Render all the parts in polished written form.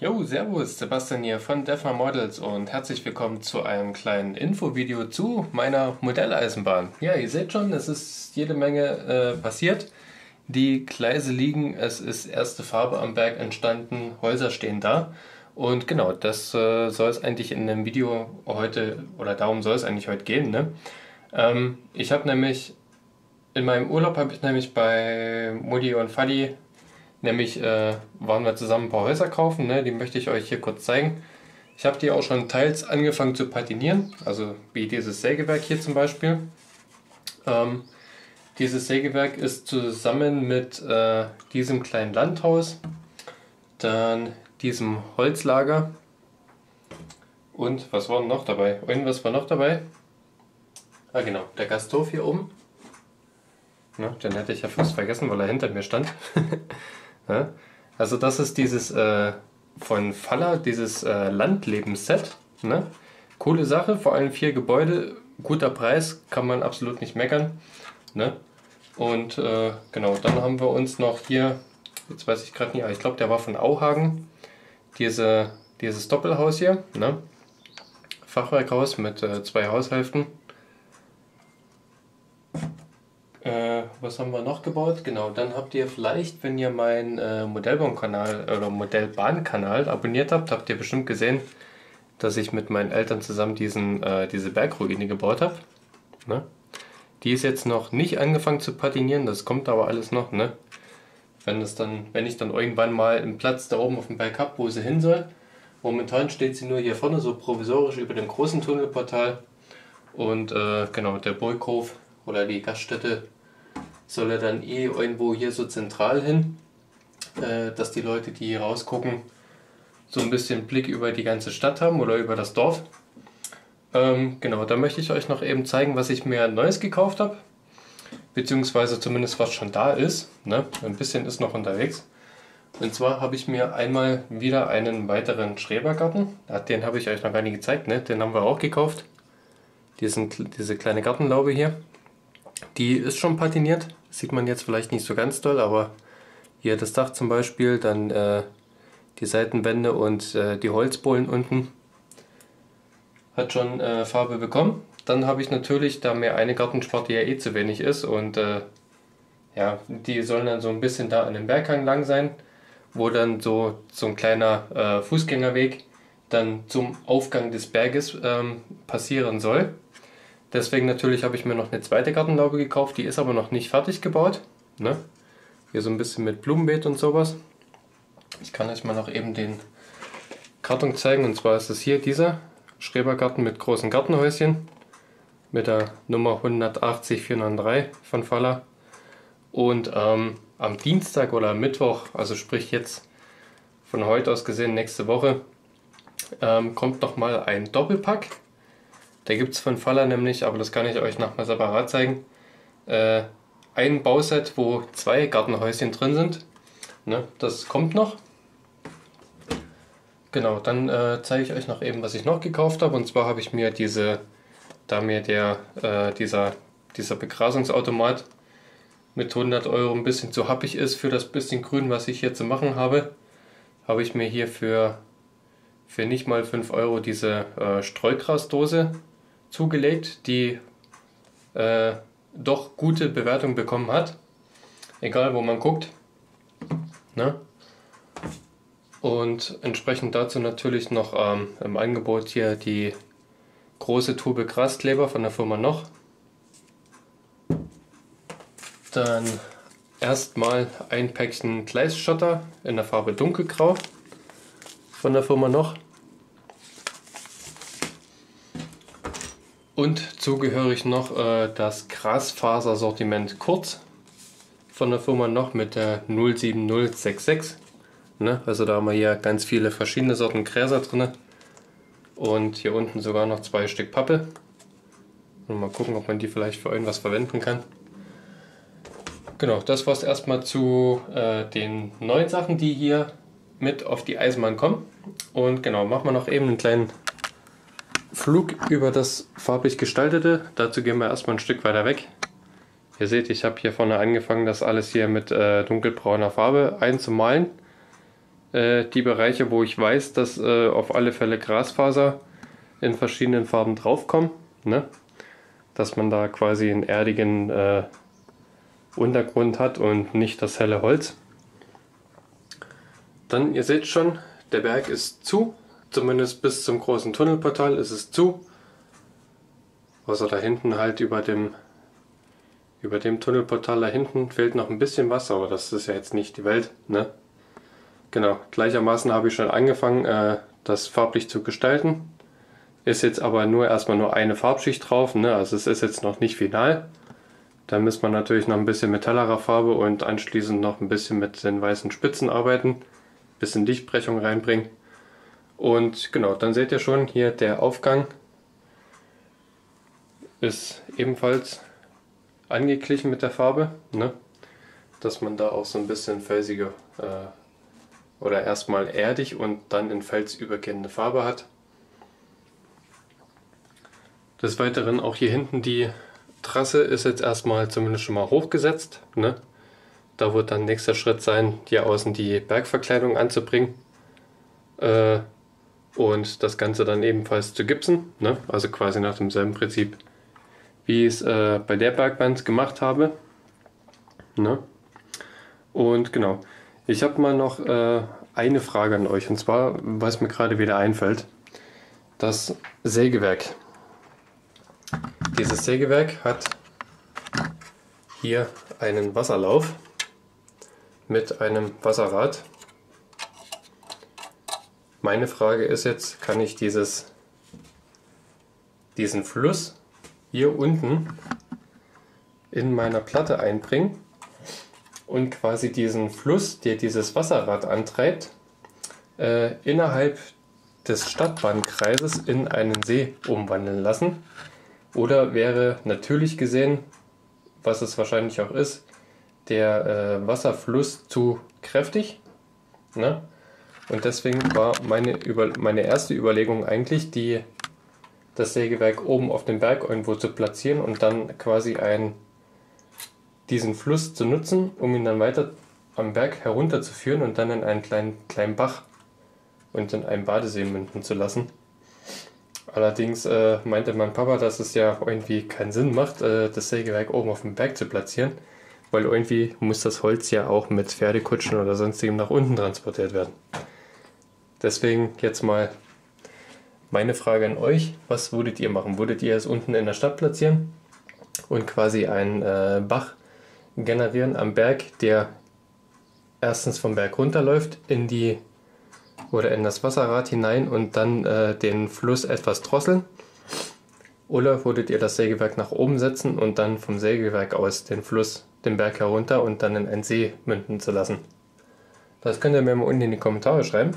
Jo, servus, Sebastian hier von DevMa Models und herzlich willkommen zu einem kleinen Infovideo zu meiner Modelleisenbahn. Ja, ihr seht schon, es ist jede Menge passiert. Die Gleise liegen, es ist erste Farbe am Berg entstanden, Häuser stehen da. Und genau, das soll es eigentlich in dem Video heute, oder darum soll es eigentlich heute gehen, ne? Ich habe nämlich, in meinem Urlaub habe ich nämlich bei Mutti und Fadi, nämlich waren wir zusammen ein paar Häuser kaufen, ne? Die möchte ich euch hier kurz zeigen. Ich habe die auch schon teils angefangen zu patinieren, also wie dieses Sägewerk hier zum Beispiel. Dieses Sägewerk ist zusammen mit diesem kleinen Landhaus, dann diesem Holzlager und was war noch dabei? Irgendwas war noch dabei? Ah genau, der Gasthof hier oben. Na, den hätte ich ja fast vergessen, weil er hinter mir stand. Ja, also das ist dieses von Faller, dieses Landlebensset. Ne? Coole Sache, vor allem 4 Gebäude, guter Preis, kann man absolut nicht meckern. Ne? Und genau, dann haben wir uns noch hier, jetzt weiß ich gerade nicht, aber ich glaube der war von Auhagen, dieses Doppelhaus hier, ne? Fachwerkhaus mit 2 Haushälften. Was haben wir noch gebaut? Genau, dann habt ihr vielleicht, wenn ihr meinen Modellbahnkanal abonniert habt, habt ihr bestimmt gesehen, dass ich mit meinen Eltern zusammen diese Bergruine gebaut habe. Ne? Die ist jetzt noch nicht angefangen zu patinieren, das kommt aber alles noch, ne? Wenn ich dann irgendwann mal einen Platz da oben auf dem Berg habe, wo sie hin soll. Momentan steht sie nur hier vorne, so provisorisch über dem großen Tunnelportal. Und genau, der Burghof oder die Gaststätte soll er dann eh irgendwo hier so zentral hin, dass die Leute, die hier rausgucken, so ein bisschen Blick über die ganze Stadt haben oder über das Dorf. Genau, da möchte ich euch noch eben zeigen, was ich mir Neues gekauft habe, beziehungsweise zumindest was schon da ist, ne? Ein bisschen ist noch unterwegs. Und zwar habe ich mir einmal wieder einen weiteren Schrebergarten, den habe ich euch noch gar nicht gezeigt, ne? Den haben wir auch gekauft. Diese kleine Gartenlaube hier, die ist schon patiniert, sieht man jetzt vielleicht nicht so ganz doll, aber hier das Dach zum Beispiel, dann die Seitenwände und die Holzbohlen unten, hat schon Farbe bekommen. Dann habe ich natürlich, da mir eine Gartensparte ja eh zu wenig ist und ja, die sollen dann so ein bisschen da an dem Berghang lang sein, wo dann so ein kleiner Fußgängerweg dann zum Aufgang des Berges passieren soll. Deswegen natürlich habe ich mir noch eine zweite Gartenlaube gekauft, die ist aber noch nicht fertig gebaut. Ne? Hier so ein bisschen mit Blumenbeet und sowas. Ich kann euch mal noch eben den Karton zeigen, und zwar ist es hier dieser Schrebergarten mit großen Gartenhäuschen mit der Nummer 180493 von Faller. Und am Dienstag oder Mittwoch, also sprich jetzt von heute aus gesehen nächste Woche, kommt nochmal ein Doppelpack. Da gibt es von Faller nämlich, aber das kann ich euch nochmal separat zeigen, ein Bauset, wo 2 Gartenhäuschen drin sind. Ne, das kommt noch. Genau, dann zeige ich euch noch eben, was ich noch gekauft habe. Und zwar habe ich mir dieser Begrasungsautomat mit 100 Euro ein bisschen zu happig ist für das bisschen Grün, was ich hier zu machen habe, habe ich mir hier für nicht mal 5 Euro diese Streugrasdose zugelegt, die doch gute Bewertung bekommen hat, egal wo man guckt. Ne? Und entsprechend dazu natürlich noch im Angebot hier die große Tube Graskleber von der Firma Noch. Dann erstmal ein Päckchen Gleisschotter in der Farbe dunkelgrau von der Firma Noch. Und zugehörig noch das Grasfasersortiment Kurz von der Firma Noch mit der 07066. Ne? Also da haben wir hier ganz viele verschiedene Sorten Gräser drin. Und hier unten sogar noch 2 Stück Pappe. Und mal gucken, ob man die vielleicht für irgendwas verwenden kann. Genau, das war es erstmal zu den neuen Sachen, die hier mit auf die Eisenbahn kommen. Und genau, machen wir noch eben einen kleinen Flug über das farblich gestaltete. Dazu gehen wir erstmal ein Stück weiter weg. Ihr seht, ich habe hier vorne angefangen, das alles hier mit dunkelbrauner Farbe einzumalen. die Bereiche, wo ich weiß, dass auf alle Fälle Grasfaser in verschiedenen Farben draufkommen, ne? Dass man da quasi einen erdigen Untergrund hat und nicht das helle Holz. Dann, ihr seht schon, der Berg ist zu, zumindest bis zum großen Tunnelportal ist es zu. Außer da hinten halt über dem Tunnelportal da hinten fehlt noch ein bisschen was, aber das ist ja jetzt nicht die Welt, ne? Genau, gleichermaßen habe ich schon angefangen, das farblich zu gestalten. Ist jetzt aber erstmal nur eine Farbschicht drauf, ne? Also es ist jetzt noch nicht final. Da muss man natürlich noch ein bisschen mit hellerer Farbe und anschließend noch ein bisschen mit den weißen Spitzen arbeiten. Ein bisschen Lichtbrechung reinbringen. Und genau, dann seht ihr schon, hier der Aufgang ist ebenfalls angeglichen mit der Farbe, ne? Dass man da auch so ein bisschen felsige oder erstmal erdig und dann in Fels übergehende Farbe hat. Des Weiteren auch hier hinten die Trasse ist jetzt erstmal zumindest schon mal hochgesetzt, ne? Da wird dann nächster Schritt sein, hier außen die Bergverkleidung anzubringen und das Ganze dann ebenfalls zu gipsen, ne? Also quasi nach demselben Prinzip, wie ich es bei der Bergwand gemacht habe, ne? Und genau, ich habe mal noch eine Frage an euch, und zwar, was mir gerade wieder einfällt, das Sägewerk. Dieses Sägewerk hat hier einen Wasserlauf mit einem Wasserrad. Meine Frage ist jetzt, kann ich diesen Fluss hier unten in meiner Platte einbringen und quasi diesen Fluss, der dieses Wasserrad antreibt, innerhalb des Stadtbahnkreises in einen See umwandeln lassen? Oder wäre natürlich gesehen, was es wahrscheinlich auch ist, der Wasserfluss zu kräftig, ne? Und deswegen war meine erste Überlegung eigentlich, das Sägewerk oben auf dem Berg irgendwo zu platzieren und dann quasi diesen Fluss zu nutzen, um ihn dann weiter am Berg herunterzuführen und dann in einen kleinen Bach und in einen Badesee münden zu lassen. Allerdings meinte mein Papa, dass es ja irgendwie keinen Sinn macht, das Sägewerk oben auf dem Berg zu platzieren, weil irgendwie muss das Holz ja auch mit Pferdekutschen oder sonstigem nach unten transportiert werden. Deswegen jetzt mal meine Frage an euch, was würdet ihr machen? Würdet ihr es unten in der Stadt platzieren und quasi einen Bach generieren am Berg, der erstens vom Berg runterläuft in das Wasserrad hinein und dann den Fluss etwas drosseln? Oder würdet ihr das Sägewerk nach oben setzen und dann vom Sägewerk aus den Berg herunter und dann in einen See münden zu lassen? Das könnt ihr mir mal unten in die Kommentare schreiben,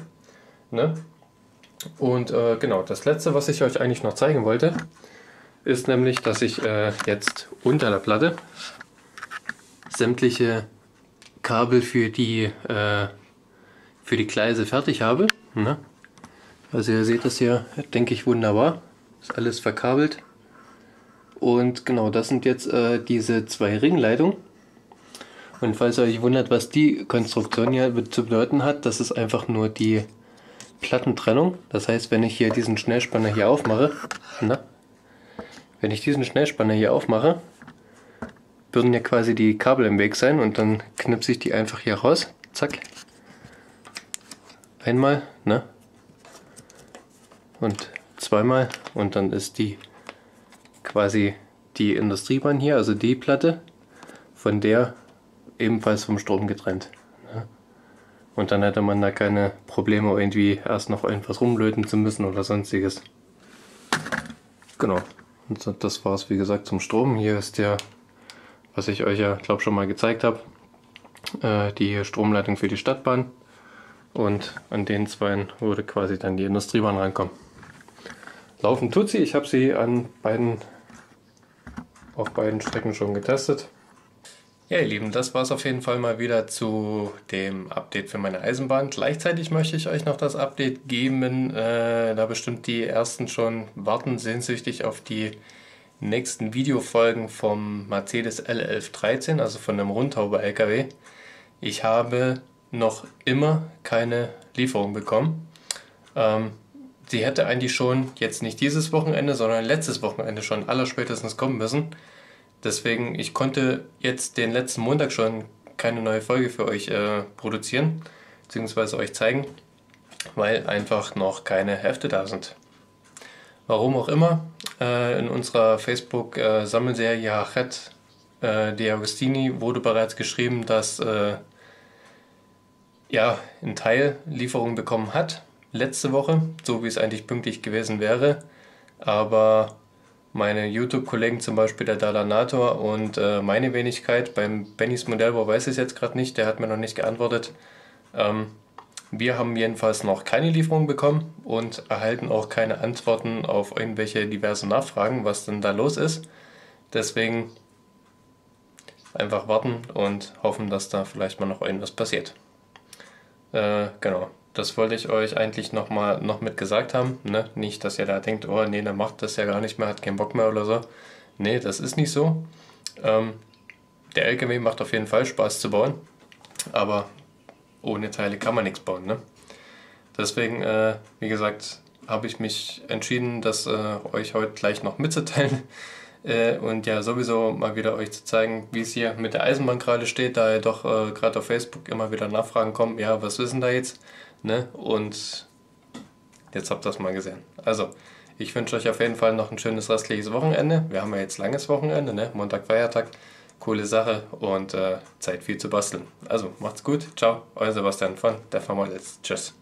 ne? Und genau, das letzte, was ich euch eigentlich noch zeigen wollte, ist nämlich, dass ich jetzt unter der Platte sämtliche Kabel für die Gleise fertig habe, ne? Also ihr seht das hier, denke ich, wunderbar. Ist alles verkabelt. Und genau, das sind jetzt diese zwei Ringleitungen. Und falls ihr euch wundert, was die Konstruktion hier zu bedeuten hat, das ist einfach nur die Plattentrennung. Das heißt, wenn ich hier diesen Schnellspanner hier aufmache, ne? Wenn ich diesen Schnellspanner hier aufmache, würden ja quasi die Kabel im Weg sein und dann knipse ich die einfach hier raus. Zack. Einmal, ne? Und zweimal und dann ist die quasi die Industriebahn hier, also die Platte, von der ebenfalls vom Strom getrennt, ne? Und dann hätte man da keine Probleme, irgendwie erst noch irgendwas rumlöten zu müssen oder sonstiges. Genau. Und das war es, wie gesagt, zum Strom. Hier ist der, was ich euch ja, glaube ich, schon mal gezeigt habe, die Stromleitung für die Stadtbahn. Und an den zwei würde quasi dann die Industriebahn rankommen. Laufen tut sie, ich habe sie auf beiden Strecken schon getestet. Ja, ihr Lieben, das war es auf jeden Fall mal wieder zu dem Update für meine Eisenbahn. Gleichzeitig möchte ich euch noch das Update geben, da bestimmt die ersten schon warten sehnsüchtig auf die nächsten Videofolgen vom Mercedes L1113, also von dem Rundhauber-LKW. Ich habe noch immer keine Lieferung bekommen. Die hätte eigentlich schon jetzt nicht dieses Wochenende, sondern letztes Wochenende schon allerspätestens kommen müssen. Deswegen, ich konnte jetzt den letzten Montag schon keine neue Folge für euch produzieren, beziehungsweise euch zeigen, weil einfach noch keine Hefte da sind. Warum auch immer, in unserer Facebook-Sammelserie Hachette de Agostini wurde bereits geschrieben, dass ja, ein Teil Lieferung bekommen hat, letzte Woche, so wie es eigentlich pünktlich gewesen wäre, aber meine YouTube-Kollegen, zum Beispiel der Dalanator und meine Wenigkeit, beim Bennys Modellbau weiß ich es jetzt gerade nicht, der hat mir noch nicht geantwortet. Wir haben jedenfalls noch keine Lieferung bekommen und erhalten auch keine Antworten auf irgendwelche diversen Nachfragen, was denn da los ist. Deswegen einfach warten und hoffen, dass da vielleicht mal noch irgendwas passiert. Genau, das wollte ich euch eigentlich noch mit gesagt haben. Ne? Nicht, dass ihr da denkt, oh nee, der macht das ja gar nicht mehr, hat keinen Bock mehr oder so. Nee, das ist nicht so. Der LKW macht auf jeden Fall Spaß zu bauen, aber ohne Teile kann man nichts bauen, ne? Deswegen, wie gesagt, habe ich mich entschieden, das euch heute gleich noch mitzuteilen und ja sowieso mal wieder euch zu zeigen, wie es hier mit der Eisenbahn gerade steht, da ja doch gerade auf Facebook immer wieder Nachfragen kommen, ja, was wissen da jetzt, ne? Und jetzt habt ihr das mal gesehen. Also, ich wünsche euch auf jeden Fall noch ein schönes restliches Wochenende. Wir haben ja jetzt langes Wochenende, ne? Montag, Feiertag. Coole Sache und Zeit viel zu basteln. Also macht's gut, ciao, euer Sebastian von DevMa Models, tschüss.